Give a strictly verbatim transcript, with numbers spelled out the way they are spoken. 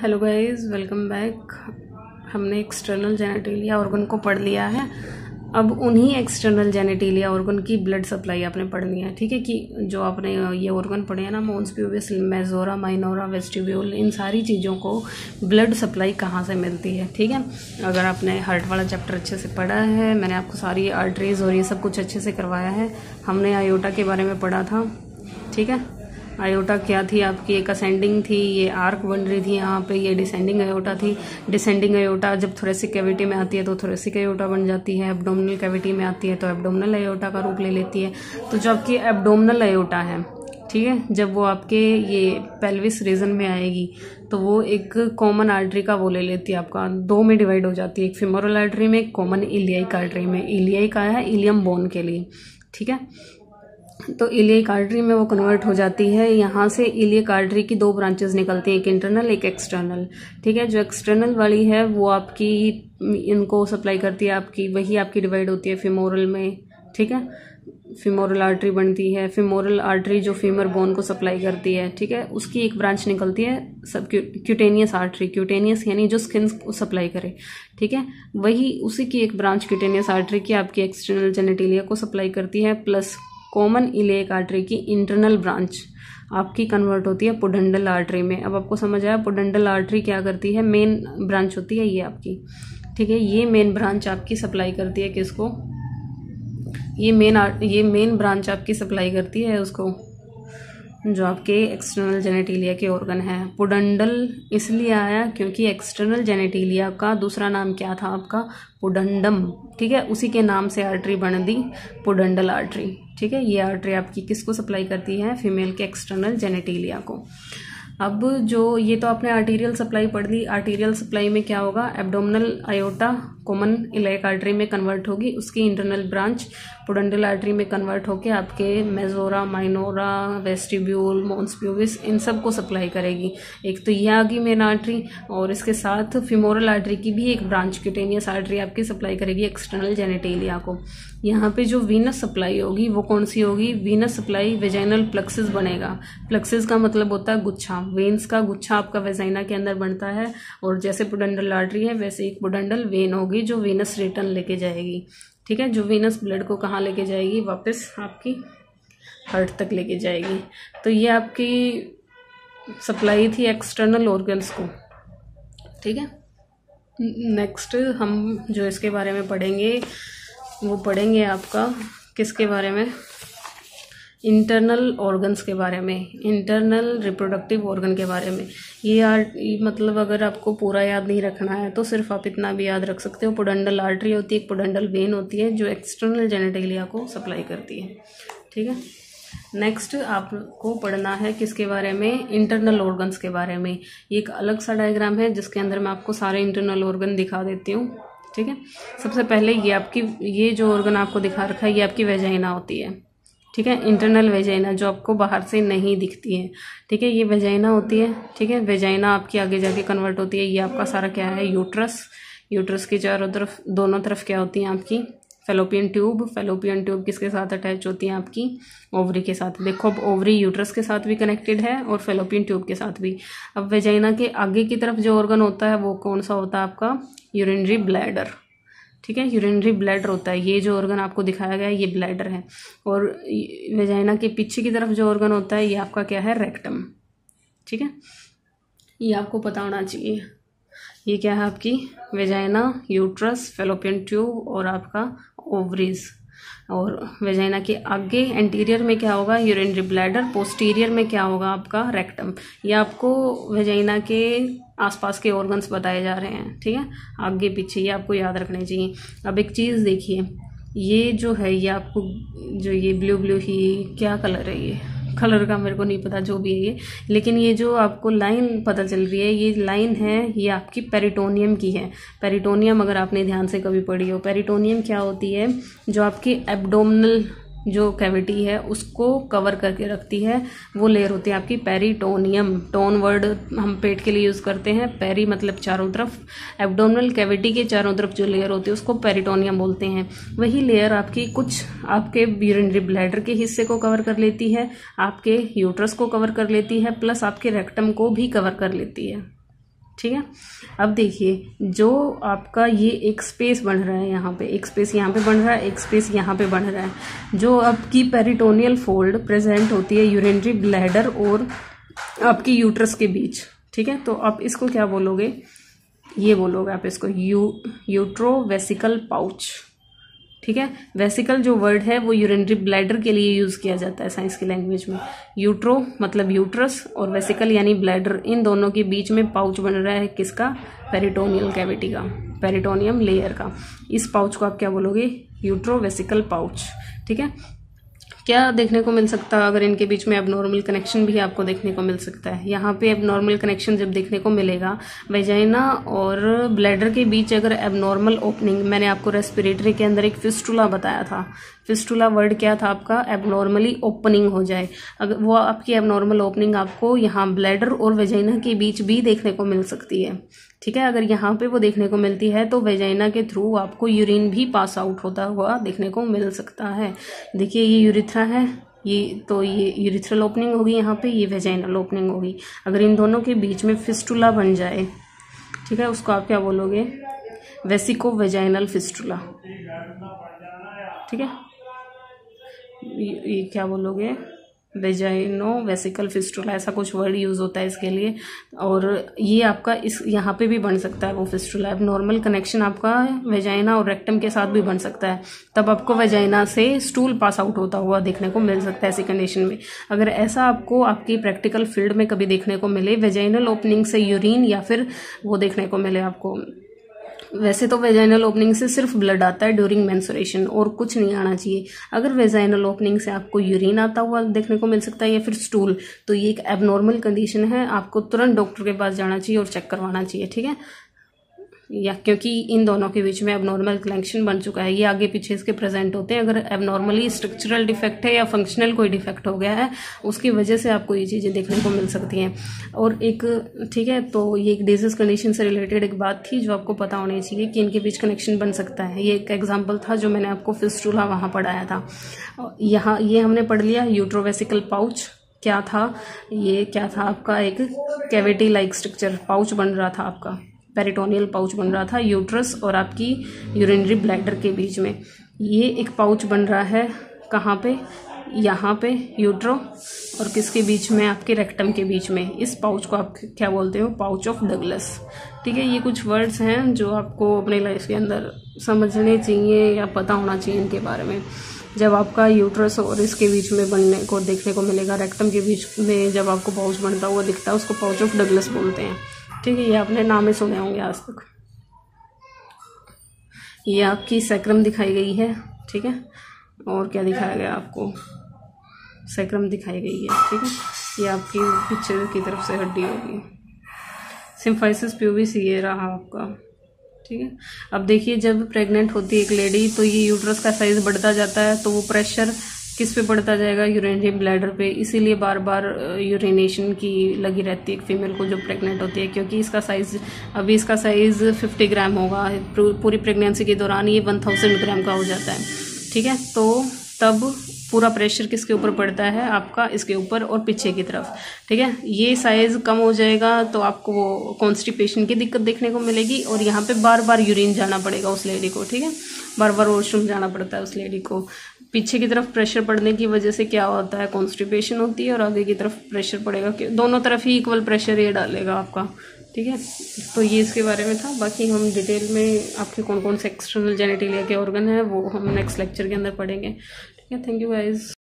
Hello guys, welcome back. हमने external genitalia organ को पढ़ लिया है। अब उन्हीं एक्सटर्नल जेनिटेलिया ऑर्गन की ब्लड सप्लाई आपने पढ़नी है, ठीक है। कि जो आपने ये ऑर्गन पढ़े हैं ना, mons pubis, majora minora, vestibule, इन सारी चीज़ों को ब्लड सप्लाई कहाँ से मिलती है, ठीक है। अगर आपने हार्ट वाला चैप्टर अच्छे से पढ़ा है, मैंने आपको सारी आर्टरीज और ये सब कुछ अच्छे से करवाया है। हमने आयोटा के बारे में पढ़ा था, ठीक है। आयोटा क्या थी आपकी, एक असेंडिंग थी, ये आर्क बन रही थी यहाँ पे, ये डिसेंडिंग आयोटा थी। डिसेंडिंग आयोटा जब थोरेसिक कैविटी में आती है तो थोरेसिक आयोटा बन जाती है, एब्डोमिनल कैविटी में आती है तो एब्डोमिनल आयोटा का रूप ले लेती है। तो जो आपकी एब्डोमिनल आयोटा है, ठीक है, जब वो आपके ये पेल्विस रीजन में आएगी तो वो एक कॉमन आर्टरी का वो ले लेती है, आपका दो में डिवाइड हो जाती है, एक फीमोरल आर्टरी में, एक कॉमन इलियाक आर्टरी में। इलियाक आया है इलियम बोन के लिए, ठीक है। तो इलियक आर्टरी में वो कन्वर्ट हो जाती है। यहाँ से इलियक आर्टरी की दो ब्रांचेस निकलती हैं, एक इंटरनल एक एक्सटर्नल, ठीक है। जो एक्सटर्नल वाली है वो आपकी इनको सप्लाई करती है, आपकी वही आपकी डिवाइड होती है फीमोरल में, ठीक है। फीमोरल आर्टरी बनती है, फीमोरल आर्टरी जो फीमर बोन को सप्लाई करती है, ठीक है, उसकी एक ब्रांच निकलती है सब क्यूटेनियस आर्टरी। क्यूटेनियस यानी जो स्किन को सप्लाई करे, ठीक है, वही उसी की एक ब्रांच क्यूटेनियस आर्टरी की आपकी एक्सटर्नल जेनिटेलिया को सप्लाई करती है। प्लस कॉमन इलियक आर्टरी की इंटरनल ब्रांच आपकी कन्वर्ट होती है पोडंडल आर्टरी में। अब आपको समझ आया पोडंडल आर्टरी क्या करती है, मेन ब्रांच होती है ये आपकी, ठीक है। ये मेन ब्रांच आपकी सप्लाई करती है किसको, ये मेन ये मेन ब्रांच आपकी सप्लाई करती है उसको, जो आपके एक्सटर्नल जेनिटेलिया के ऑर्गन है। पोडंडल इसलिए आया क्योंकि एक्सटर्नल जेनिटेलिया का दूसरा नाम क्या था आपका, पोडंडम, ठीक है, उसी के नाम से आर्टरी बन दी पोडंडल आर्टरी, ठीक है। ये आर्टरी आपकी किसको सप्लाई करती है, फीमेल के एक्सटर्नल जेनिटेलिया को। अब जो ये तो आपने आर्टीरियल सप्लाई पढ़ ली। आर्टीरियल सप्लाई में क्या होगा, abdominal aorta common iliac artery में कन्वर्ट होगी, उसकी इंटरनल ब्रांच पोडंडल आर्टरी में कन्वर्ट होके आपके majora minora, vestibule, mons pubis, इन सब को सप्लाई करेगी। एक तो ये आ गई मेन आर्टरी, और इसके साथ फीमोरल आर्टरी की भी एक ब्रांच क्यूटेनियस आर्टरी आपकी सप्लाई करेगी एक्सटर्नल जेनिटेलिया को। यहाँ पे जो वीनस सप्लाई होगी वो कौन सी होगी, वीनस सप्लाई वेजाइनल प्लेक्सस बनेगा। प्लेक्सस का मतलब होता है गुच्छा, वेन्स का गुच्छा आपका वेजाइना के अंदर बनता है, और जैसे पोडंडल आर्टरी है वैसे एक पोडंडल वेन होगी जो वीनस रिटर्न लेके जाएगी, ठीक है। जो वीनस ब्लड को कहाँ लेके जाएगी, वापस आपकी हार्ट तक लेके जाएगी। तो ये आपकी सप्लाई थी एक्सटर्नल ऑर्गन्स को, ठीक है। नेक्स्ट हम जो इसके बारे में पढ़ेंगे वो पढ़ेंगे आपका किसके बारे में, इंटरनल ऑर्गन्स के बारे में, इंटरनल रिप्रोडक्टिव ऑर्गन के बारे में। ये आर्ट मतलब अगर आपको पूरा याद नहीं रखना है तो सिर्फ आप इतना भी याद रख सकते हो, पोडंडल आर्टरी होती है, एक पोडंडल वेन होती है जो एक्सटर्नल जेनिटेलिया को सप्लाई करती है, ठीक है। नेक्स्ट आपको पढ़ना है किसके बारे में, इंटरनल ऑर्गन्स के बारे में। ये एक अलग सा डायग्राम है जिसके अंदर मैं आपको सारे इंटरनल ऑर्गन दिखा देती हूँ, ठीक है। सबसे पहले ये आपकी ये जो ऑर्गन आपको दिखा रखा है ये आपकी वेजाइना होती है, ठीक है, इंटरनल वेजाइना जो आपको बाहर से नहीं दिखती है, ठीक है, ये वेजाइना होती है, ठीक है। वेजाइना आपकी आगे जाके कन्वर्ट होती है, ये आपका सारा क्या है, यूट्रस। यूट्रस की चारों तरफ दोनों तरफ क्या होती हैं आपकी, फैलोपियन ट्यूब। फैलोपियन ट्यूब किसके साथ अटैच होती है आपकी, ओवरी के साथ। देखो अब ओवरी यूट्रस के साथ भी कनेक्टेड है और फैलोपियन ट्यूब के साथ भी। अब वेजाइना के आगे की तरफ जो ऑर्गन होता है वो कौन सा होता है आपका, यूरिनरी ब्लैडर, ठीक है, यूरिनरी ब्लैडर होता है। ये जो ऑर्गन आपको दिखाया गया है ये ब्लैडर है, और वेजाइना के पीछे की तरफ जो ऑर्गन होता है ये आपका क्या है, रेक्टम, ठीक है। ये आपको पता होना चाहिए, ये क्या है आपकी वेजाइना, यूट्रस, फैलोपियन ट्यूब और आपका ओवरीज। और वेजाइना के आगे एंटीरियर में क्या होगा, यूरिनरी ब्लैडर, पोस्टीरियर में क्या होगा आपका, रेक्टम। ये आपको वेजाइना के आसपास के ऑर्गन्स बताए जा रहे हैं, ठीक है, आगे पीछे, ये आपको याद रखने चाहिए। अब एक चीज़ देखिए, ये जो है ये आपको जो ये ब्लू ब्लू ही क्या कलर है, ये कलर का मेरे को नहीं पता, जो भी है ये, लेकिन ये जो आपको लाइन पता चल रही है ये लाइन है ये आपकी पेरिटोनियम की है। पेरिटोनियम अगर आपने ध्यान से कभी पढ़ी हो, पेरिटोनियम क्या होती है, जो आपकी एब्डोमिनल जो कैविटी है उसको कवर करके रखती है, वो लेयर होती है आपकी पेरिटोनियम। टोन वर्ड हम पेट के लिए यूज़ करते हैं, पेरी मतलब चारों तरफ, एब्डोमिनल कैविटी के चारों तरफ जो लेयर होती है उसको पेरिटोनियम बोलते हैं। वही लेयर आपकी कुछ आपके यूरिनरी ब्लैडर के हिस्से को कवर कर लेती है, आपके यूट्रस को कवर कर लेती है, प्लस आपके रेक्टम को भी कवर कर लेती है, ठीक है। अब देखिए जो आपका ये एक स्पेस बन रहा है, यहाँ पे एक स्पेस यहाँ पे बन रहा है, एक स्पेस यहाँ पे बन रहा है, जो आपकी पेरिटोनियल फोल्ड प्रेजेंट होती है यूरिनरी ब्लैडर और आपकी यूट्रस के बीच, ठीक है। तो आप इसको क्या बोलोगे, ये बोलोगे आप इसको यू यूट्रो-वेसिकल पाउच, ठीक है। वेसिकल जो वर्ड है वो यूरिनरी ब्लैडर के लिए यूज़ किया जाता है साइंस की लैंग्वेज में। यूट्रो मतलब यूट्रस और वेसिकल यानी ब्लैडर, इन दोनों के बीच में पाउच बन रहा है किसका, पेरिटोनियल कैविटी का, पेरिटोनियम लेयर का। इस पाउच को आप क्या बोलोगे, यूट्रो-वेसिकल पाउच, ठीक है। क्या देखने को मिल सकता है, अगर इनके बीच में एबनॉर्मल कनेक्शन भी आपको देखने को मिल सकता है। यहाँ पे एबनॉर्मल कनेक्शन जब देखने को मिलेगा वेजाइना और ब्लैडर के बीच, अगर एबनॉर्मल ओपनिंग, मैंने आपको रेस्पिरेटरी के अंदर एक फिस्टुला बताया था, फिस्टुला वर्ड क्या था आपका, एबनॉर्मली ओपनिंग हो जाए, अगर वो आपकी एबनॉर्मल ओपनिंग आपको यहाँ ब्लैडर और वेजाइना के बीच भी देखने को मिल सकती है, ठीक है। अगर यहाँ पे वो देखने को मिलती है तो वेजाइना के थ्रू आपको यूरिन भी पास आउट होता हुआ देखने को मिल सकता है। देखिए ये यूरिथ्रा है, ये तो ये यूरिथ्रल ओपनिंग होगी, यहाँ पे ये वेजाइनल ओपनिंग होगी। अगर इन दोनों के बीच में फिस्टुला बन जाए, ठीक है, उसको आप क्या बोलोगे, वेसिको वेजाइनल फिस्टुला, ठीक है। ये क्या बोलोगे, वेजाइनो वेसिकल फिस्टुला, ऐसा कुछ वर्ड यूज़ होता है इसके लिए। और ये आपका इस यहाँ पे भी बन सकता है वो फिस्टुला। अब नॉर्मल कनेक्शन आपका वेजाइना और रेक्टम के साथ भी बन सकता है, तब आपको वेजाइना से स्टूल पास आउट होता हुआ देखने को मिल सकता है ऐसी कंडीशन में। अगर ऐसा आपको आपकी प्रैक्टिकल फील्ड में कभी देखने को मिले, वेजाइनल ओपनिंग से यूरिन या फिर वो देखने को मिले आपको, वैसे तो वेजाइनल ओपनिंग से सिर्फ ब्लड आता है ड्यूरिंग मेंस्ट्रुएशन और कुछ नहीं आना चाहिए, अगर वेजाइनल ओपनिंग से आपको यूरिन आता हुआ देखने को मिल सकता है या फिर स्टूल, तो ये एक एबनॉर्मल कंडीशन है, आपको तुरंत डॉक्टर के पास जाना चाहिए और चेक करवाना चाहिए, ठीक है। या क्योंकि इन दोनों के बीच में एबनॉर्मल कनेक्शन बन चुका है, ये आगे पीछे इसके प्रेजेंट होते हैं। अगर एबनॉर्मली स्ट्रक्चरल डिफेक्ट है या फंक्शनल कोई डिफेक्ट हो गया है, उसकी वजह से आपको ये चीज़ें देखने को मिल सकती हैं। और एक, ठीक है, तो ये एक डिजीज कंडीशन से रिलेटेड एक बात थी जो आपको पता होनी चाहिए कि इनके बीच कनेक्शन बन सकता है। ये एक एग्जाम्पल था जो मैंने आपको फिस्टुला वहाँ पढ़ाया था। यहाँ ये हमने पढ़ लिया यूट्रो-वेसिकल पाउच क्या था, ये क्या था आपका एक कैविटी लाइक स्ट्रक्चर, पाउच बन रहा था आपका, पेरिटोनियल पाउच बन रहा था यूट्रस और आपकी यूरिनरी ब्लैडर के बीच में। ये एक पाउच बन रहा है कहाँ पे, यहाँ पे यूट्रो और किसके बीच में, आपके रेक्टम के बीच में। इस पाउच को आप क्या बोलते हो, पाउच ऑफ डगलस, ठीक है। ये कुछ वर्ड्स हैं जो आपको अपने लाइफ के अंदर समझने चाहिए या पता होना चाहिए इनके बारे में। जब आपका यूट्रस और इसके बीच में बनने को देखने को मिलेगा, रेक्टम के बीच में जब आपको पाउच बनता हुआ दिखता है, उसको पाउच ऑफ डगलस बोलते हैं, ठीक है। ये आपने नाम ही सुने होंगे आज तक। ये आपकी सैक्रम दिखाई गई है, ठीक है, और क्या दिखाया गया आपको, सैक्रम दिखाई गई है, ठीक है। ये आपकी पीछे की तरफ से हड्डी होगी, सिम्फाइसिस प्यूबिस ये रहा आपका, ठीक है। अब देखिए जब प्रेग्नेंट होती है एक लेडी तो ये यूट्रस का साइज बढ़ता जाता है, तो वो प्रेशर किस पे पड़ता जाएगा, यूरिनरी ब्लैडर पे, इसीलिए बार बार यूरिनेशन की लगी रहती है एक फीमेल को जो प्रेग्नेंट होती है, क्योंकि इसका साइज़, अभी इसका साइज़ फिफ्टी ग्राम होगा, पूरी प्रेगनेंसी के दौरान ये वन थाउजेंड ग्राम का हो जाता है, ठीक है। तो तब पूरा प्रेशर किसके ऊपर पड़ता है आपका, इसके ऊपर और पीछे की तरफ, ठीक है। ये साइज़ कम हो जाएगा तो आपको वो कॉन्स्टिपेशन की दिक्कत देखने को मिलेगी और यहाँ पे बार बार यूरिन जाना पड़ेगा उस लेडी को, ठीक है, बार बार वॉशरूम जाना पड़ता है उस लेडी को। पीछे की तरफ प्रेशर पड़ने की वजह से क्या होता है, कॉन्स्टिपेशन होती है, और आगे की तरफ प्रेशर पड़ेगा, दोनों तरफ ही इक्वल प्रेशर ये डालेगा आपका, ठीक है। तो ये इसके बारे में था। बाकी हम डिटेल में आपके कौन कौन से एक्सटर्नल जेनिटलिया के ऑर्गन है वो हम नेक्स्ट लेक्चर के अंदर पढ़ेंगे, ठीक है। Thank you guys.